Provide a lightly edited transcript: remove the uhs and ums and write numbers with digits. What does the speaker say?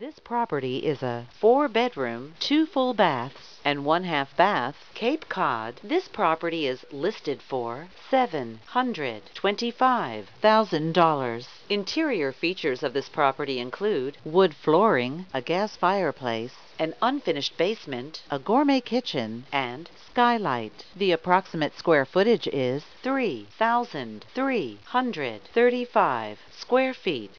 This property is a 4-bedroom, 2 full baths, and 1/2 bath, Cape Cod. This property is listed for $725,000. Interior features of this property include wood flooring, a gas fireplace, an unfinished basement, a gourmet kitchen, and skylight. The approximate square footage is 3,335 square feet.